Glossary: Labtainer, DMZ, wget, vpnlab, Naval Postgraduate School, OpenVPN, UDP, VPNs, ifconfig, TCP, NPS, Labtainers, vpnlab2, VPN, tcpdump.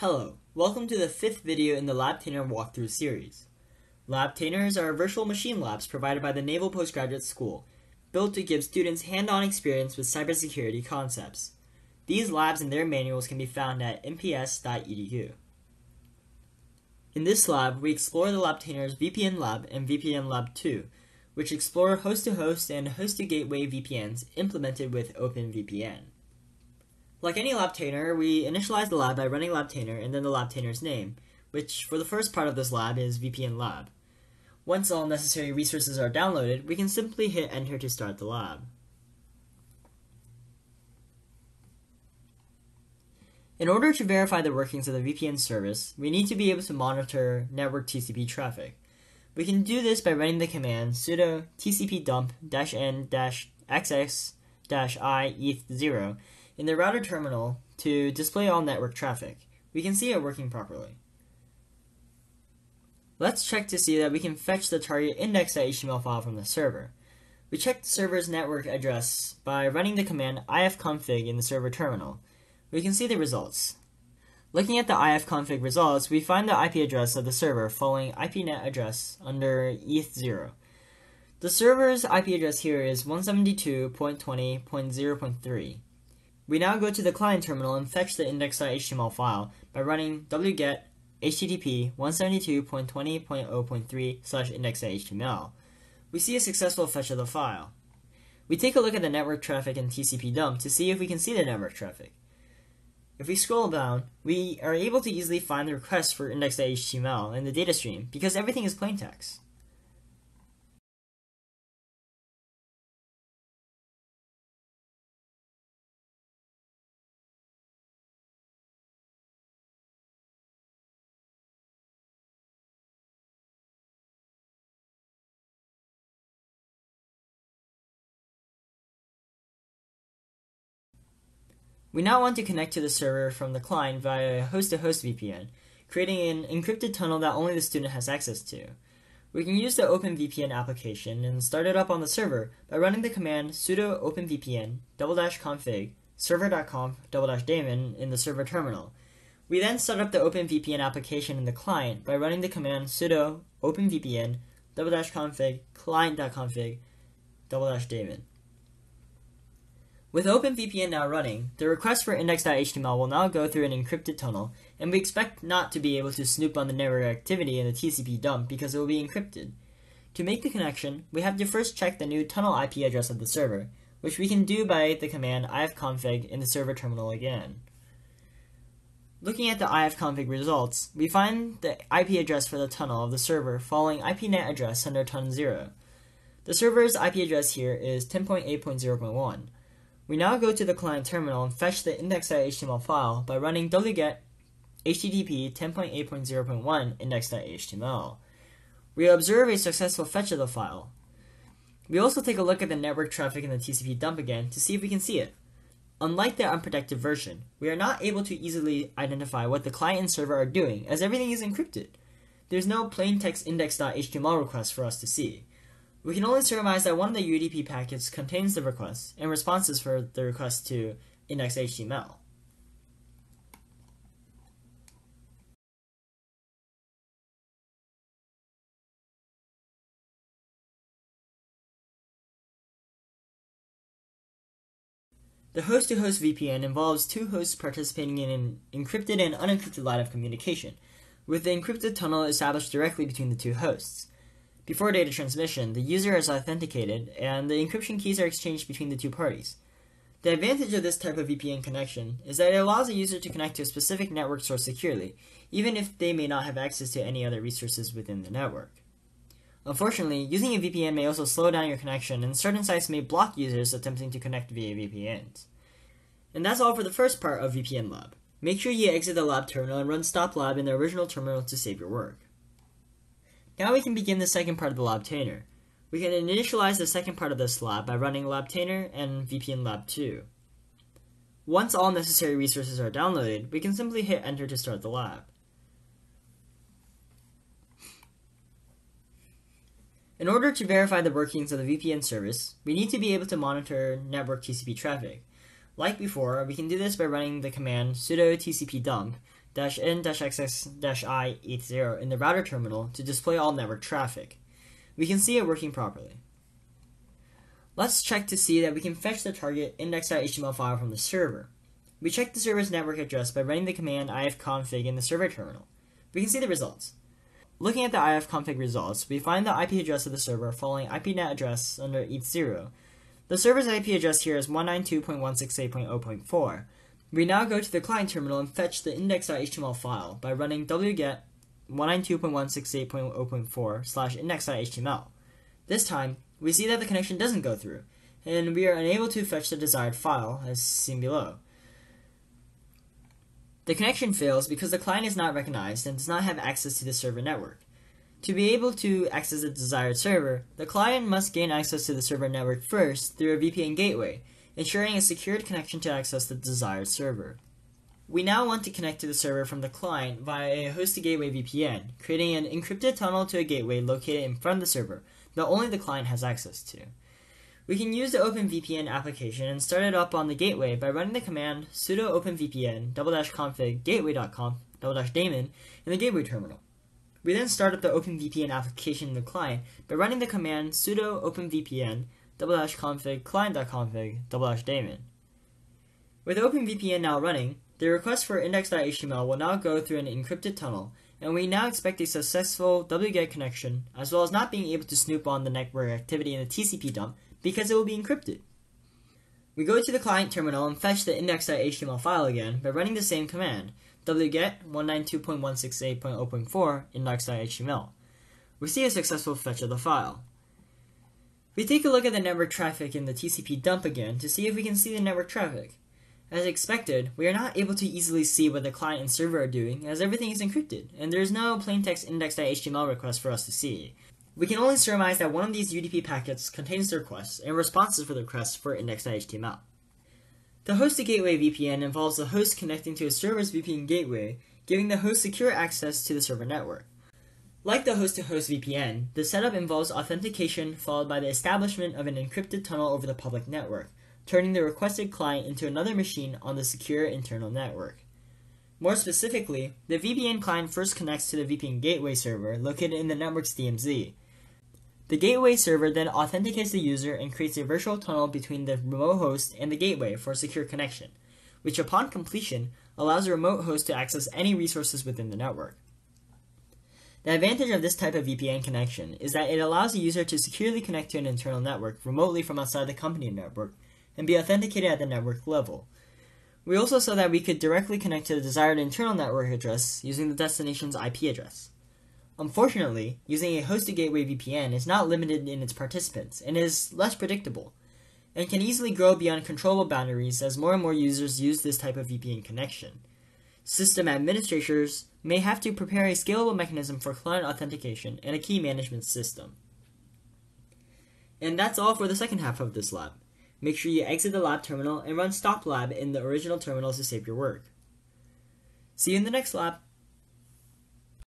Hello, welcome to the fifth video in the Labtainer walkthrough series. Labtainers are virtual machine labs provided by the Naval Postgraduate School, built to give students hands-on experience with cybersecurity concepts. These labs and their manuals can be found at nps.edu. In this lab, we explore the Labtainers vpnlab and vpnlab2, which explore host-to-host and host-to-gateway VPNs implemented with OpenVPN. Like any Labtainer, we initialize the lab by running Labtainer and then the Labtainer's name, which for the first part of this lab is vpnlab. Once all necessary resources are downloaded, we can simply hit enter to start the lab. In order to verify the workings of the VPN service, we need to be able to monitor network TCP traffic. We can do this by running the command sudo tcpdump -n -xx -i eth0 in the router terminal to display all network traffic. We can see it working properly. Let's check to see that we can fetch the target index.html file from the server. We check the server's network address by running the command ifconfig in the server terminal. We can see the results. Looking at the ifconfig results, we find the IP address of the server following IPNet address under eth0. The server's IP address here is 172.20.0.3. We now go to the client terminal and fetch the index.html file by running wget http 172.20.0.3/index.html. We see a successful fetch of the file. We take a look at the network traffic in tcpdump to see if we can see the network traffic. If we scroll down, we are able to easily find the request for index.html in the data stream because everything is plain text. We now want to connect to the server from the client via a host-to-host VPN, creating an encrypted tunnel that only the student has access to. We can use the OpenVPN application and start it up on the server by running the command sudo openvpn --config server.conf --daemon in the server terminal. We then start up the OpenVPN application in the client by running the command sudo openvpn --config client.config --daemon. With OpenVPN now running, the request for index.html will now go through an encrypted tunnel, and we expect not to be able to snoop on the network activity in the TCP dump because it will be encrypted. To make the connection, we have to first check the new tunnel IP address of the server, which we can do by the command ifconfig in the server terminal again. Looking at the ifconfig results, we find the IP address for the tunnel of the server following IPNet address under tun0. The server's IP address here is 10.8.0.1. We now go to the client terminal and fetch the index.html file by running wget http 10.8.0.1 index.html. We observe a successful fetch of the file. We also take a look at the network traffic in the TCP dump again to see if we can see it. Unlike the unprotected version, we are not able to easily identify what the client and server are doing as everything is encrypted. There's no plain text index.html request for us to see. We can only surmise that one of the UDP packets contains the request and responses for the request to index.html. The host-to-host VPN involves two hosts participating in an encrypted and unencrypted line of communication, with the encrypted tunnel established directly between the two hosts. Before data transmission, the user is authenticated, and the encryption keys are exchanged between the two parties. The advantage of this type of VPN connection is that it allows a user to connect to a specific network source securely, even if they may not have access to any other resources within the network. Unfortunately, using a VPN may also slow down your connection, and certain sites may block users attempting to connect via VPNs. And that's all for the first part of VPN Lab. Make sure you exit the lab terminal and run stop lab in the original terminal to save your work. Now we can begin the second part of the Labtainer. We can initialize the second part of this lab by running Labtainer and vpnlab2. Once all necessary resources are downloaded, we can simply hit enter to start the lab. In order to verify the workings of the VPN service, we need to be able to monitor network TCP traffic. Like before, we can do this by running the command sudo tcpdump -n-xx-i80 in the router terminal to display all network traffic. We can see it working properly. Let's check to see that we can fetch the target index.html file from the server. We check the server's network address by running the command ifconfig in the server terminal. We can see the results. Looking at the ifconfig results, we find the IP address of the server following IPNet address under eth0. The server's IP address here is 192.168.0.4. We now go to the client terminal and fetch the index.html file by running wget 192.168.0.4/index.html. This time, we see that the connection doesn't go through, and we are unable to fetch the desired file, as seen below. The connection fails because the client is not recognized and does not have access to the server network. To be able to access the desired server, the client must gain access to the server network first through a VPN gateway, ensuring a secured connection to access the desired server. We now want to connect to the server from the client via a host-to-gateway VPN, creating an encrypted tunnel to a gateway located in front of the server that only the client has access to. We can use the OpenVPN application and start it up on the gateway by running the command sudo openvpn --config gateway.conf --daemon in the gateway terminal. We then start up the OpenVPN application in the client by running the command sudo openvpn --config client.config --daemon. With OpenVPN now running, the request for index.html will now go through an encrypted tunnel, and we now expect a successful wget connection, as well as not being able to snoop on the network activity in the TCP dump because it will be encrypted. We go to the client terminal and fetch the index.html file again by running the same command, wget 192.168.0.4 index.html. We see a successful fetch of the file. We take a look at the network traffic in the TCP dump again to see if we can see the network traffic. As expected, we are not able to easily see what the client and server are doing, as everything is encrypted, and there is no plaintext index.html request for us to see. We can only surmise that one of these UDP packets contains the requests and responses for the requests for index.html. The host-to-gateway VPN involves the host connecting to a server's VPN gateway, giving the host secure access to the server network. Like the host-to-host VPN, the setup involves authentication followed by the establishment of an encrypted tunnel over the public network, turning the requested client into another machine on the secure internal network. More specifically, the VPN client first connects to the VPN gateway server located in the network's DMZ. The gateway server then authenticates the user and creates a virtual tunnel between the remote host and the gateway for a secure connection, which upon completion allows the remote host to access any resources within the network. The advantage of this type of VPN connection is that it allows the user to securely connect to an internal network remotely from outside the company network, and be authenticated at the network level. We also saw that we could directly connect to the desired internal network address using the destination's IP address. Unfortunately, using a host-to-gateway VPN is not limited in its participants and is less predictable, and can easily grow beyond controllable boundaries as more and more users use this type of VPN connection. System administrators may have to prepare a scalable mechanism for client authentication and a key management system. And that's all for the second half of this lab. Make sure you exit the lab terminal and run stop lab in the original terminals to save your work. See you in the next lab!